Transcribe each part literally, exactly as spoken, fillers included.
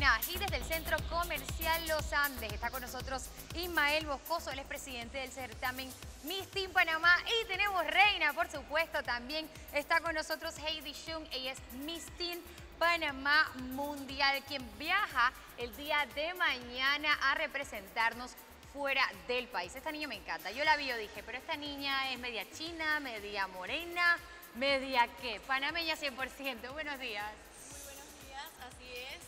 cadena Ají desde el Centro Comercial Los Andes. Está con nosotros Ismael Moscoso, él es presidente del certamen Miss Teen Panamá. Y tenemos reina, por supuesto, también está con nosotros Heidy Chung, ella es Miss Teen Panamá Mundial, quien viaja el día de mañana a representarnos fuera del país. Esta niña me encanta, yo la vi, yo dije, pero esta niña es media china, media morena, media qué, panameña cien por ciento. Buenos días. Muy buenos días, así es.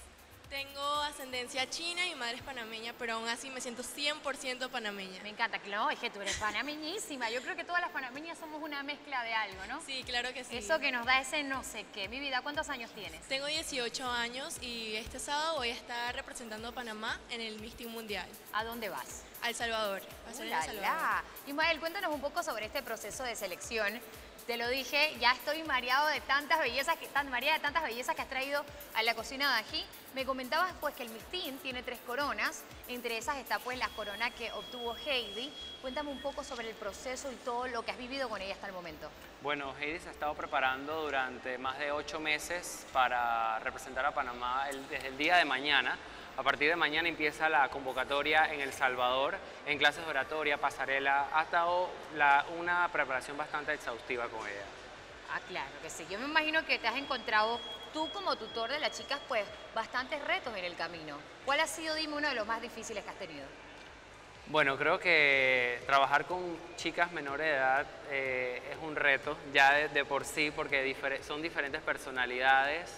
Tengo ascendencia china y madre es panameña, pero aún así me siento cien por ciento panameña. Me encanta, claro, es que tú eres panameñísima. Yo creo que todas las panameñas somos una mezcla de algo, ¿no? Sí, claro que sí. Eso que nos da ese no sé qué. Mi vida, ¿cuántos años tienes? Tengo dieciocho años y este sábado voy a estar representando a Panamá en el Miss Teen Mundial. ¿A dónde vas? A El Salvador. A uh, la, la. Ismael, cuéntanos un poco sobre este proceso de selección. Te lo dije, ya estoy mareado de tantas bellezas que, tan mareada de tantas bellezas que has traído a la cocina de Ají. Me comentabas pues que el Miss Teen tiene tres coronas, entre esas está pues la corona que obtuvo Heidy. Cuéntame un poco sobre el proceso y todo lo que has vivido con ella hasta el momento. Bueno, Heidy se ha estado preparando durante más de ocho meses para representar a Panamá el, desde el día de mañana. A partir de mañana empieza la convocatoria en El Salvador, en clases de oratoria, pasarela. Ha estado la, una preparación bastante exhaustiva con ella. Ah, claro que sí. Yo me imagino que te has encontrado, tú como tutor de las chicas, pues, bastantes retos en el camino. ¿Cuál ha sido, dime, uno de los más difíciles que has tenido? Bueno, creo que trabajar con chicas menores de edad eh, es un reto, ya de, de por sí, porque difer- son diferentes personalidades.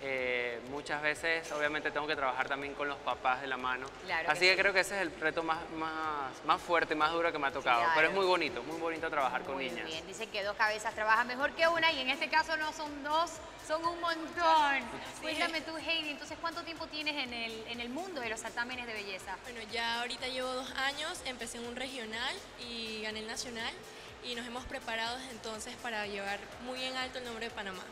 Eh, muchas veces obviamente tengo que trabajar también con los papás de la mano, claro, así que, que sí. Creo que ese es el reto más, más, más fuerte, más duro que me ha tocado, claro. Pero es muy bonito, muy bonito trabajar muy con niñas. Muy bien, dicen que dos cabezas trabajan mejor que una y en este caso no son dos, son un montón. Sí. Cuéntame tú, Heidy, entonces ¿cuánto tiempo tienes en el, en el mundo de los certámenes de belleza? Bueno, ya ahorita llevo dos años, empecé en un regional y gané el nacional y nos hemos preparado desde entonces para llevar muy en alto el nombre de Panamá.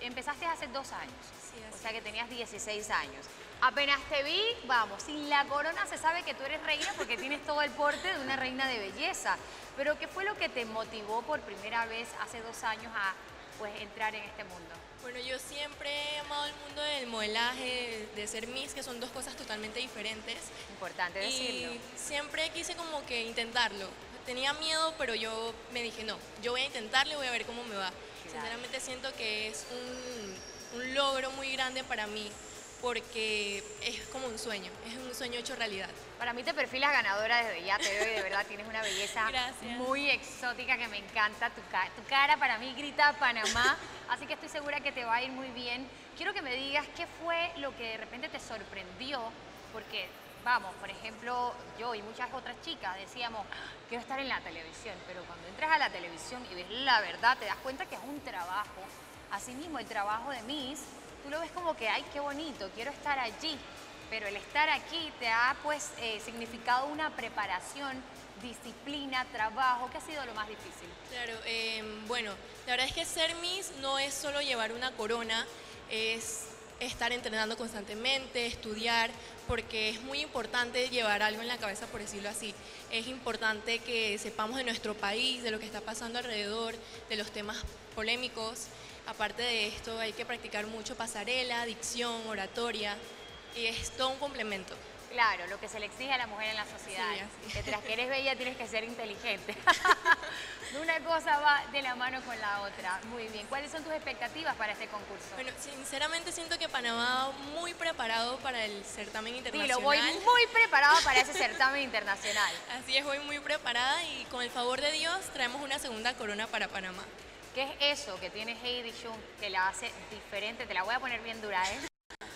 Empezaste hace dos años, sí, o sea que tenías dieciséis años. Apenas te vi, vamos, sin la corona se sabe que tú eres reina porque tienes todo el porte de una reina de belleza. Pero ¿qué fue lo que te motivó por primera vez hace dos años a pues, entrar en este mundo? Bueno, yo siempre he amado el mundo del modelaje, de ser Miss, que son dos cosas totalmente diferentes. Importante decirlo. Y siempre quise como que intentarlo. Tenía miedo, pero yo me dije, no, yo voy a intentarlo y voy a ver cómo me va. Sinceramente siento que es un, un logro muy grande para mí porque es como un sueño, es un sueño hecho realidad. Para mí te perfilas ganadora desde ya, te veo y de verdad tienes una belleza Gracias. Muy exótica que me encanta. Tu, tu cara para mí grita Panamá, así que estoy segura que te va a ir muy bien. Quiero que me digas qué fue lo que de repente te sorprendió porque... Vamos, por ejemplo, yo y muchas otras chicas decíamos, quiero estar en la televisión, pero cuando entras a la televisión y ves la verdad, te das cuenta que es un trabajo. Asimismo, el trabajo de Miss, tú lo ves como que, ay, qué bonito, quiero estar allí. Pero el estar aquí te ha, pues, eh, significado una preparación, disciplina, trabajo. ¿Qué ha sido lo más difícil? Claro, eh, bueno, la verdad es que ser Miss no es solo llevar una corona, es... estar entrenando constantemente, estudiar, porque es muy importante llevar algo en la cabeza, por decirlo así. Es importante que sepamos de nuestro país, de lo que está pasando alrededor, de los temas polémicos. Aparte de esto, hay que practicar mucho pasarela, dicción, oratoria, y es todo un complemento. Claro, lo que se le exige a la mujer en la sociedad. Sí, que tras que eres bella tienes que ser inteligente. Una cosa va de la mano con la otra. Muy bien. ¿Cuáles son tus expectativas para este concurso? Bueno, sinceramente siento que Panamá va muy preparado para el certamen internacional. Sí, lo voy muy preparado para ese certamen internacional. Así es, voy muy preparada y con el favor de Dios traemos una segunda corona para Panamá. ¿Qué es eso que tiene Heidy Chung que la hace diferente? Te la voy a poner bien dura, ¿eh?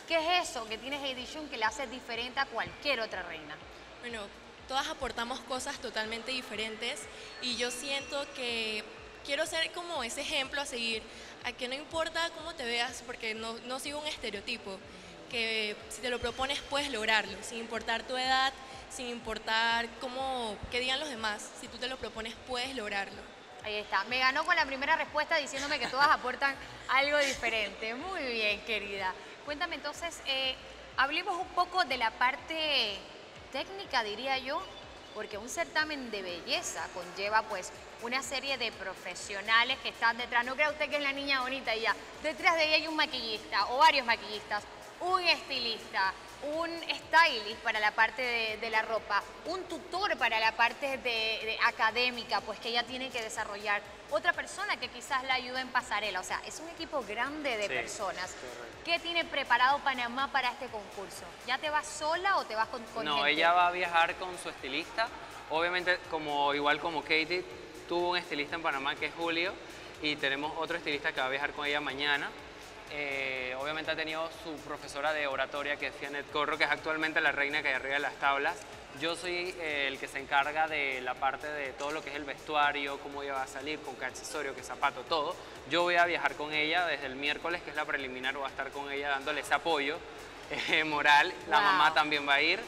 ¿Qué es eso que tiene Heidy Chung que la hace diferente a cualquier otra reina? Bueno, todas aportamos cosas totalmente diferentes y yo siento que quiero ser como ese ejemplo a seguir, a que no importa cómo te veas, porque no, no sigo un estereotipo, que si te lo propones puedes lograrlo, sin importar tu edad, sin importar cómo, qué digan los demás, si tú te lo propones puedes lograrlo. Ahí está, me ganó con la primera respuesta diciéndome que todas aportan algo diferente. Muy bien, querida. Cuéntame entonces, eh, hablemos un poco de la parte técnica, diría yo, porque un certamen de belleza conlleva pues una serie de profesionales que están detrás. No crea usted que es la niña bonita y ya, detrás de ella hay un maquillista o varios maquillistas, un estilista, un stylist para la parte de, de la ropa, un tutor para la parte de, de académica, pues que ella tiene que desarrollar, otra persona que quizás la ayude en pasarela. O sea, es un equipo grande de sí, personas. Correcto. ¿Qué tiene preparado Panamá para este concurso? ¿Ya te vas sola o te vas con, con no, gente? Ella va a viajar con su estilista. Obviamente, como, igual como Katie, tuvo un estilista en Panamá que es Julio, y tenemos otro estilista que va a viajar con ella mañana. Eh, obviamente ha tenido su profesora de oratoria, que es Fianet Corro, que es actualmente la reina que hay arriba de las tablas. Yo soy eh, el que se encarga de la parte de todo lo que es el vestuario, cómo ella va a salir, con qué accesorio, qué zapato, todo. Yo voy a viajar con ella desde el miércoles, que es la preliminar, voy a estar con ella dándole ese apoyo eh, moral. La wow. mamá también va a ir.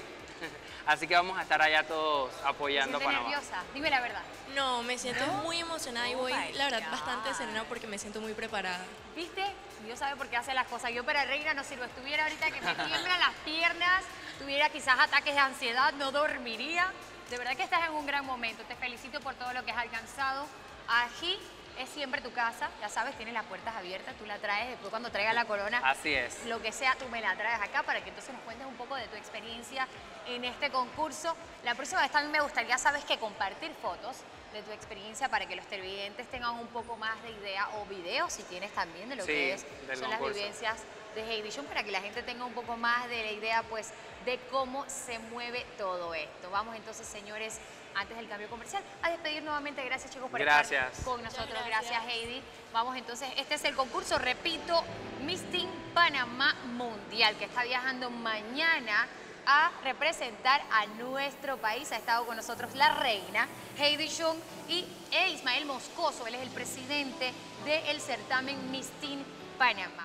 Así que vamos a estar allá todos apoyando a Panamá. ¿Te sientes nerviosa? Dime la verdad. No, me siento ¿Eh? muy emocionada oh y voy, la verdad, God. bastante serena porque me siento muy preparada. ¿Viste? Dios sabe por qué hace las cosas. Yo para reina no sirvo. Estuviera ahorita que me tiemblan las piernas, tuviera quizás ataques de ansiedad, no dormiría. De verdad que estás en un gran momento. Te felicito por todo lo que has alcanzado. Ají es siempre tu casa. Ya sabes, tienes las puertas abiertas. Tú la traes, después cuando traigas la corona. Así es. Lo que sea, tú me la traes acá para que entonces nos cuentes un poco de tu experiencia en este concurso. La próxima vez también me gustaría, sabes, que compartir fotos de tu experiencia para que los televidentes tengan un poco más de idea, o videos si tienes también, de lo sí, que es, son las vivencias de Heidy Chung, para que la gente tenga un poco más de la idea, pues, de cómo se mueve todo esto. Vamos entonces, señores, antes del cambio comercial, a despedir nuevamente. Gracias, chicos, por gracias. estar con nosotros. Gracias. Gracias, Heidy. Vamos entonces, este es el concurso, repito, Miss Teen Panamá Mundial, que está viajando mañana a representar a nuestro país. Ha estado con nosotros la reina Heidy Chung y Ismael Moscoso. Él es el presidente del certamen Miss Teen Panamá.